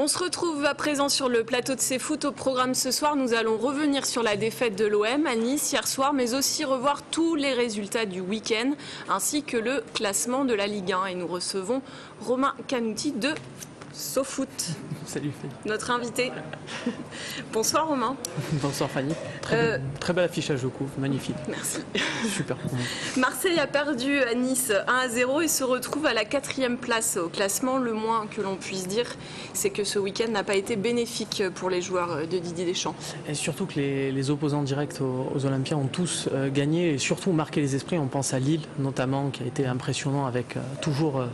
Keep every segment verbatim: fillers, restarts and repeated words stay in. On se retrouve à présent sur le plateau de So Foot. Au programme ce soir, nous allons revenir sur la défaite de l'O M à Nice hier soir, mais aussi revoir tous les résultats du week-end, ainsi que le classement de la Ligue un. Et nous recevons Romain Canuti de So Foot. Salut Fanny. Notre invité. Bonsoir Romain. Bonsoir Fanny. Très, euh, bel, très bel affichage au coup, magnifique. Merci. Super. Marseille a perdu à Nice un à zéro et se retrouve à la quatrième place au classement. Le moins que l'on puisse dire, c'est que ce week-end n'a pas été bénéfique pour les joueurs de Didier Deschamps. Et surtout que les, les opposants directs aux, aux Olympiens ont tous euh, gagné et surtout marqué les esprits. On pense à Lille notamment, qui a été impressionnant avec euh, toujours euh,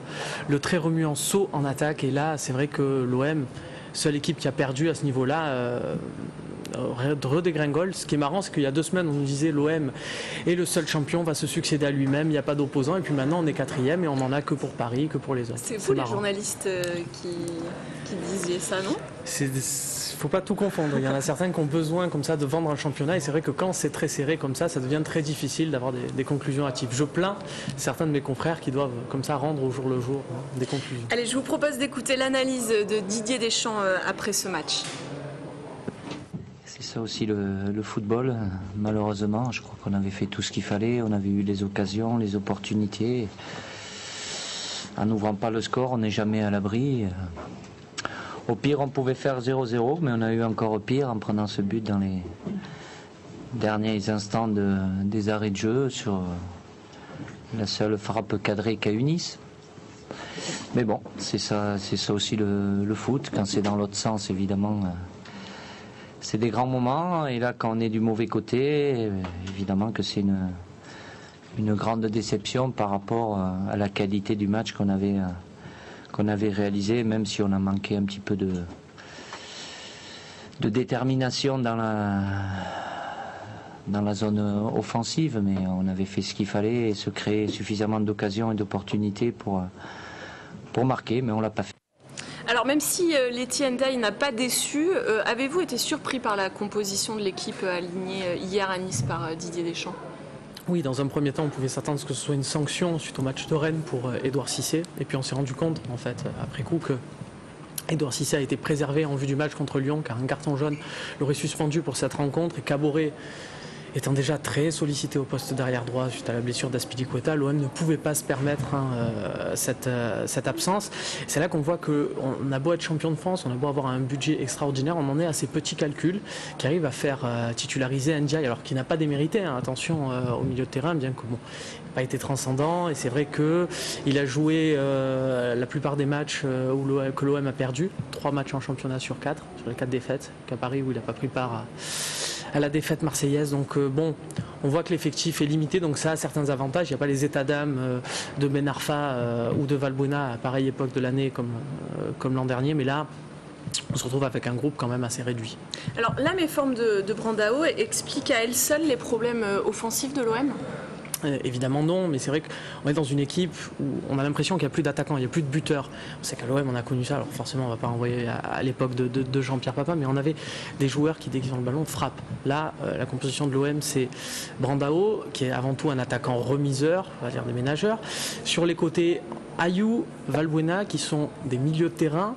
le très remuant saut en attaque. Et là, c'est vrai que l'O M, seule équipe qui a perdu à ce niveau-là, euh, redégringole. Ce qui est marrant, c'est qu'il y a deux semaines, on nous disait l'O M est le seul champion, va se succéder à lui-même, il n'y a pas d'opposant. Et puis maintenant, on est quatrième et on n'en a que pour Paris, que pour les autres. C'est vous les journalistes qui, qui disiez ça, non ? Il ne faut pas tout confondre. Il y en a certains qui ont besoin comme ça de vendre un championnat. Et c'est vrai que quand c'est très serré comme ça, ça devient très difficile d'avoir des, des conclusions hâtives. Je plains certains de mes confrères qui doivent comme ça rendre au jour le jour hein, des conclusions. Allez, je vous propose d'écouter l'analyse de Didier Deschamps après ce match. C'est ça aussi le, le football. Malheureusement, je crois qu'on avait fait tout ce qu'il fallait. On avait eu les occasions, les opportunités. En n'ouvrant pas le score, on n'est jamais à l'abri. Au pire, on pouvait faire zéro zéro, mais on a eu encore pire en prenant ce but dans les derniers instants de, des arrêts de jeu sur la seule frappe cadrée qu'a eu Nice. Mais bon, c'est ça, c'est ça aussi le, le foot. Quand c'est dans l'autre sens, évidemment, c'est des grands moments. Et là, quand on est du mauvais côté, évidemment que c'est une, une grande déception par rapport à la qualité du match qu'on avait... qu'on avait réalisé, même si on a manqué un petit peu de, de détermination dans la, dans la zone offensive, mais on avait fait ce qu'il fallait et se créer suffisamment d'occasions et d'opportunités pour, pour marquer, mais on ne l'a pas fait. Alors même si Etienne Ndiaye n'a pas déçu, avez-vous été surpris par la composition de l'équipe alignée hier à Nice par Didier Deschamps ? Oui, dans un premier temps, on pouvait s'attendre à ce que ce soit une sanction suite au match de Rennes pour Édouard Cissé. Et puis on s'est rendu compte, en fait, après coup, que Édouard Cissé a été préservé en vue du match contre Lyon, car un carton jaune l'aurait suspendu pour cette rencontre. Et Caboret étant déjà très sollicité au poste d'arrière droit suite à la blessure d'Aspilicueta, l'O M ne pouvait pas se permettre hein, euh, cette, euh, cette absence. C'est là qu'on voit qu'on a beau être champion de France, on a beau avoir un budget extraordinaire, on en est à ces petits calculs qui arrivent à faire euh, titulariser Ndiaye, alors qu'il n'a pas démérité, hein, attention, euh, au milieu de terrain, bien que bon, il n'a pas été transcendant. Et c'est vrai qu'il a joué euh, la plupart des matchs euh, où que l'O M a perdu, trois matchs en championnat sur quatre, sur les quatre défaites, qu'à Paris où il n'a pas pris part à... à la défaite marseillaise. Donc euh, bon, on voit que l'effectif est limité, donc ça a certains avantages. Il n'y a pas les états d'âme euh, de Ben Arfa euh, ou de Valbuena à pareille époque de l'année comme, euh, comme l'an dernier, mais là on se retrouve avec un groupe quand même assez réduit. Alors la méforme de, de Brandao explique à elle seule les problèmes offensifs de l'O M ? Évidemment non, mais c'est vrai qu'on est dans une équipe où on a l'impression qu'il n'y a plus d'attaquants, il n'y a plus de buteurs. On sait qu'à l'O M on a connu ça, alors forcément on ne va pas envoyer à l'époque de, de, de Jean-Pierre Papin, mais on avait des joueurs qui dès qu'ils ont le ballon frappent. Là, euh, la composition de l'O M c'est Brandao, qui est avant tout un attaquant remiseur, on va dire déménageur. Sur les côtés, Ayou, Valbuena, qui sont des milieux de terrain.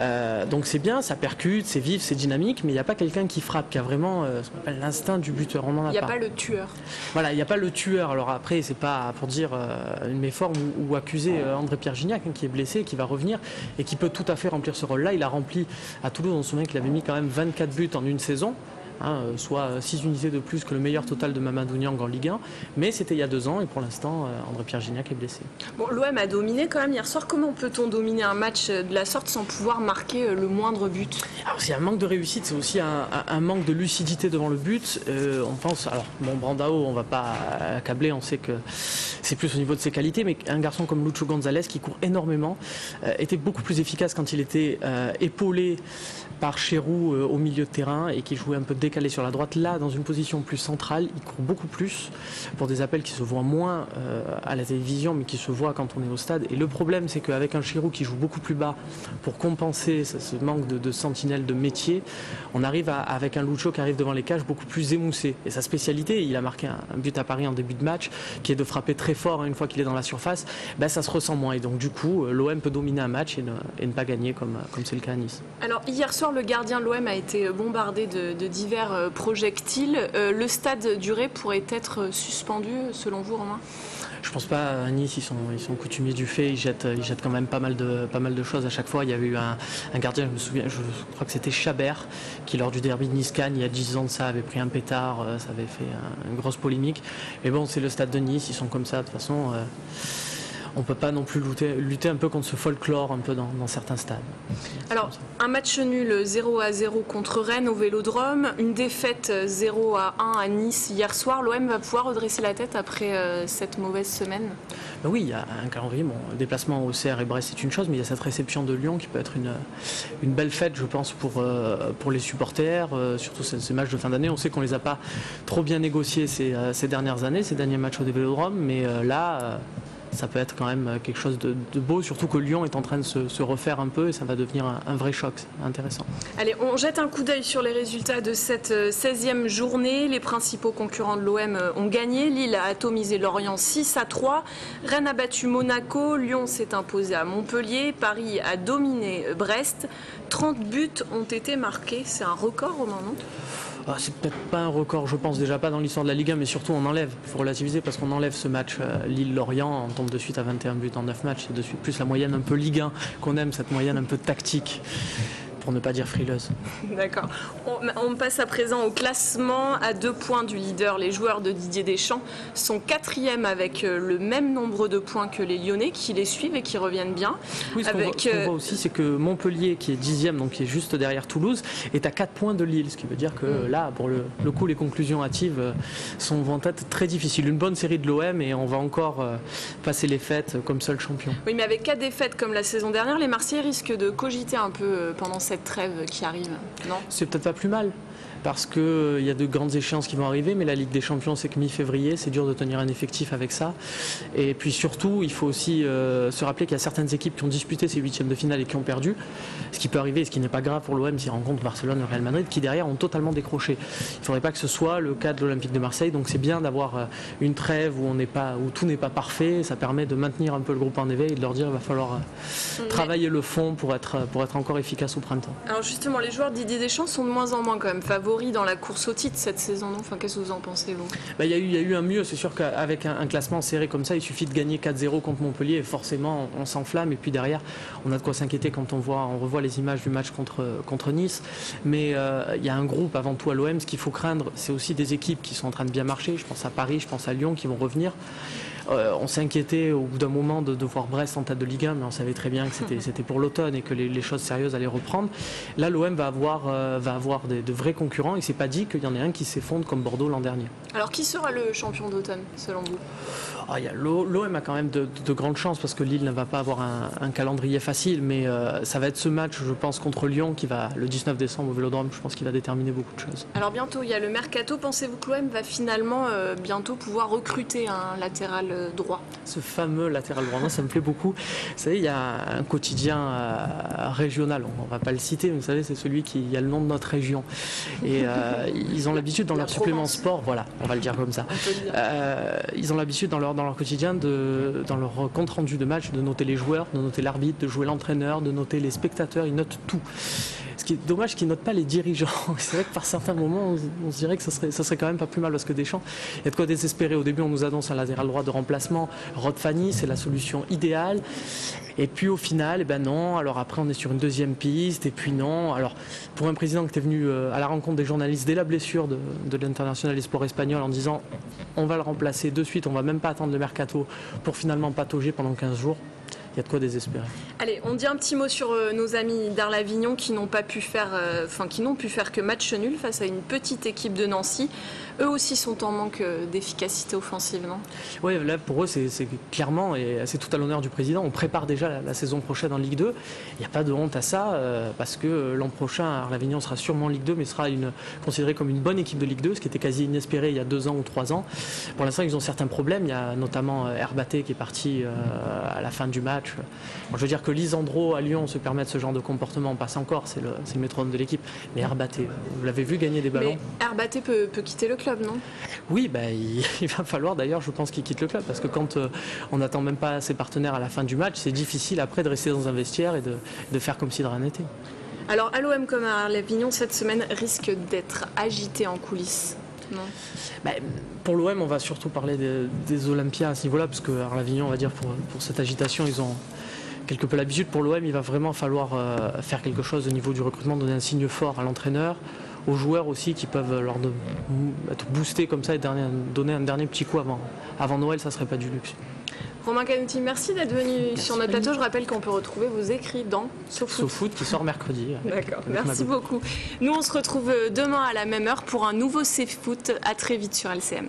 Euh, donc c'est bien, ça percute, c'est vif, c'est dynamique, mais il n'y a pas quelqu'un qui frappe, qui a vraiment euh, ce qu'on appelle l'instinct du buteur. On en a y pas. Il n'y a pas le tueur. Voilà, il n'y a pas le tueur. Alors après, c'est pas pour dire euh, une méforme ou, ou accuser euh, André Pierre Gignac hein, qui est blessé, qui va revenir et qui peut tout à fait remplir ce rôle-là. Il a rempli à Toulouse, on se souvient qu'il avait mis quand même vingt-quatre buts en une saison. Hein, soit six unités de plus que le meilleur total de Mamadouniang en Ligue un, mais c'était il y a deux ans et pour l'instant André Pierre Gignac est blessé. Bon, l'O M a dominé quand même hier soir. Comment peut-on dominer un match de la sorte sans pouvoir marquer le moindre but? Alors c'est un manque de réussite, c'est aussi un, un manque de lucidité devant le but. Euh, on pense, alors bon, Brandao on va pas accabler, on sait que c'est plus au niveau de ses qualités, mais un garçon comme Lucho Gonzalez qui court énormément euh, était beaucoup plus efficace quand il était euh, épaulé par Chirou euh, au milieu de terrain et qui jouait un peu décalé décalé sur la droite, là dans une position plus centrale, il court beaucoup plus pour des appels qui se voient moins euh, à la télévision mais qui se voient quand on est au stade. Et le problème, c'est qu'avec un Chirou qui joue beaucoup plus bas pour compenser ce manque de, de sentinelle de métier, on arrive à, avec un Lucho qui arrive devant les cages beaucoup plus émoussé. Et sa spécialité, il a marqué un, un but à Paris en début de match qui est de frapper très fort, hein, une fois qu'il est dans la surface, ben, ça se ressent moins. Et donc du coup, l'O M peut dominer un match et ne, et ne pas gagner comme comme c'est le cas à Nice. Alors hier soir, le gardien de l'O M a été bombardé de, de divers projectiles. Euh, le stade du Ré pourrait être suspendu, selon vous, Romain ? Je pense pas. À Nice, ils sont, ils sont coutumiers du fait, ils jettent, ils jettent quand même pas mal, de, pas mal de choses à chaque fois. Il y a eu un, un gardien, je me souviens, je crois que c'était Chabert, qui lors du derby de Nice-Cannes, il y a dix ans de ça, avait pris un pétard, ça avait fait un, une grosse polémique. Mais bon, c'est le stade de Nice, ils sont comme ça, de toute façon. Euh... On ne peut pas non plus lutter, lutter un peu contre ce folklore un peu dans, dans certains stades. Alors, un match nul zéro à zéro contre Rennes au Vélodrome, une défaite zéro à un à Nice hier soir. L'O M va pouvoir redresser la tête après euh, cette mauvaise semaine? Ben oui, il y a un calendrier. Bon, le déplacement au C R et Brest, c'est une chose, mais il y a cette réception de Lyon qui peut être une, une belle fête, je pense, pour, euh, pour les supporters, euh, surtout ces, ces matchs de fin d'année. On sait qu'on ne les a pas trop bien négociés ces, ces dernières années, ces derniers matchs au Vélodrome, mais euh, là... Euh, ça peut être quand même quelque chose de, de beau, surtout que Lyon est en train de se, se refaire un peu et ça va devenir un, un vrai choc. C'est intéressant. Allez, on jette un coup d'œil sur les résultats de cette seizième journée. Les principaux concurrents de l'O M ont gagné. Lille a atomisé Lorient six à trois. Rennes a battu Monaco. Lyon s'est imposé à Montpellier. Paris a dominé Brest. trente buts ont été marqués. C'est un record, Romain, non ? Ah, c'est peut-être pas un record, je pense, déjà pas dans l'histoire de la Ligue un, mais surtout on enlève, il faut relativiser, parce qu'on enlève ce match euh, Lille-Lorient, on tombe de suite à vingt et un buts en neuf matchs, c'est de suite plus la moyenne un peu Ligue un qu'on aime, cette moyenne un peu tactique, pour ne pas dire frileuse. D'accord. On, on passe à présent au classement, à deux points du leader. Les joueurs de Didier Deschamps sont quatrième avec le même nombre de points que les Lyonnais qui les suivent et qui reviennent bien. Oui, ce avec... qu'on voit, ce qu'on voit aussi, c'est que Montpellier, qui est dixième, donc qui est juste derrière Toulouse, est à quatre points de Lille, ce qui veut dire que mmh. là, pour le, le coup, les conclusions hâtives sont, vont être très difficiles. Une bonne série de l'O M et on va encore passer les fêtes comme seul champion. Oui, mais avec quatre défaites comme la saison dernière, les Marseillais risquent de cogiter un peu pendant cette trêve qui arrive, non ? C'est peut-être pas plus mal, parce qu'il euh, y a de grandes échéances qui vont arriver, mais la Ligue des Champions, c'est que mi-février, c'est dur de tenir un effectif avec ça. Et puis surtout, il faut aussi euh, se rappeler qu'il y a certaines équipes qui ont disputé ces huitièmes de finale et qui ont perdu, ce qui peut arriver, ce qui n'est pas grave pour l'O M s'ils rencontrent Barcelone et le Real Madrid, qui derrière ont totalement décroché. Il ne faudrait pas que ce soit le cas de l'Olympique de Marseille, donc c'est bien d'avoir une trêve où, on n'est pas, où tout n'est pas parfait, ça permet de maintenir un peu le groupe en éveil et de leur dire qu'il va falloir euh, travailler le fond pour être, pour être encore efficace au printemps. Alors justement, les joueurs de Didier Deschamps sont de moins en moins quand même favorables dans la course au titre cette saison, non ? Enfin, qu'est-ce que vous en pensez, vous ? Bah, il y a eu, il y a eu un mieux, c'est sûr qu'avec un, un classement serré comme ça, il suffit de gagner quatre zéro contre Montpellier et forcément on, on s'enflamme, et puis derrière on a de quoi s'inquiéter quand on, voit, on revoit les images du match contre, contre Nice, mais euh, il y a un groupe avant tout à l'O M, ce qu'il faut craindre c'est aussi des équipes qui sont en train de bien marcher, je pense à Paris, je pense à Lyon qui vont revenir. Euh, on s'inquiétait au bout d'un moment de, de voir Brest en tête de Ligue un, mais on savait très bien que c'était, c'était pour l'automne et que les, les choses sérieuses allaient reprendre. Là, l'O M va avoir, euh, va avoir des, de vrais concurrents et c'est pas dit qu'il y en ait un qui s'effondre comme Bordeaux l'an dernier. Alors, qui sera le champion d'automne, selon vous ? Oh, y a, l'O M a quand même de, de, de grandes chances parce que Lille ne va pas avoir un, un calendrier facile, mais euh, ça va être ce match, je pense, contre Lyon qui va, le dix-neuf décembre au Vélodrome, je pense qu'il va déterminer beaucoup de choses. Alors, bientôt, il y a le mercato. Pensez-vous que l'O M va finalement euh, bientôt pouvoir recruter un latéral droit? Ce fameux latéral droit, ça me plaît beaucoup. Vous savez, il y a un quotidien euh, régional, on ne va pas le citer, mais vous savez, c'est celui qui il y a le nom de notre région. Et euh, ils ont l'habitude dans leur Provence. Supplément sport, voilà, on va le dire comme ça. Euh, ils ont l'habitude dans leur, dans leur quotidien, de, dans leur compte rendu de match, de noter les joueurs, de noter l'arbitre, de jouer l'entraîneur, de noter les spectateurs, ils notent tout. Ce qui est dommage qu'ils ne notent pas les dirigeants. C'est vrai que par certains moments, on, on se dirait que ce serait, ça serait quand même pas plus mal parce que Deschamps, il y a de quoi désespérer. Au début, on nous annonce un latéral droit de remplacement, Rod Fanni, c'est la solution idéale. Et puis au final, eh ben non. Alors après, on est sur une deuxième piste. Et puis non. Alors pour un président qui était venu à la rencontre des journalistes dès la blessure de, de l'international des sports espagnols en disant on va le remplacer de suite, on va même pas attendre le mercato pour finalement patauger pendant quinze jours. Il y a de quoi désespérer. Allez, on dit un petit mot sur euh, nos amis d'Arles Avignon qui n'ont pas pu faire, euh, enfin qui n'ont pu faire que match nul face à une petite équipe de Nancy. eux aussi sont en manque d'efficacité offensivement. Oui, là pour eux c'est clairement, et c'est tout à l'honneur du président, on prépare déjà la, la saison prochaine en Ligue deux. Il n'y a pas de honte à ça, euh, parce que l'an prochain Arles Avignon sera sûrement en Ligue deux, mais sera une, considérée comme une bonne équipe de Ligue deux, ce qui était quasi inespéré il y a deux ans ou trois ans. Pour l'instant ils ont certains problèmes, il y a notamment Herbaté qui est parti euh, à la fin du match. Bon, je veux dire que Lisandro à Lyon se permet de ce genre de comportement, on passe encore, c'est le, le métronome de l'équipe, mais Herbaté, vous l'avez vu gagner des ballons. Mais Herbaté peut, peut quitter le club, non? Oui, bah, il, il va falloir d'ailleurs, je pense, qu'il quitte le club, parce que quand euh, on n'attend même pas ses partenaires à la fin du match, c'est difficile après de rester dans un vestiaire et de, de faire comme si de rien n'était. Alors à l'O M comme à Arles Avignon, cette semaine risque d'être agitée en coulisses, non? Bah, pour l'O M, on va surtout parler des, des Olympiens à ce niveau-là, parce que Arles Avignon, on va dire, pour, pour cette agitation, ils ont quelque peu l'habitude. Pour l'O M, il va vraiment falloir euh, faire quelque chose au niveau du recrutement, donner un signe fort à l'entraîneur, aux joueurs aussi qui peuvent leur de, être boostés comme ça et dernier, donner un dernier petit coup avant, avant Noël, ça serait pas du luxe. Romain Canuti, merci d'être venu merci sur notre plateau. Je rappelle qu'on peut retrouver vos écrits dans So Foot. So Foot qui sort mercredi. D'accord, merci beaucoup. Nous, on se retrouve demain à la même heure pour un nouveau So Foot. À très vite sur L C M.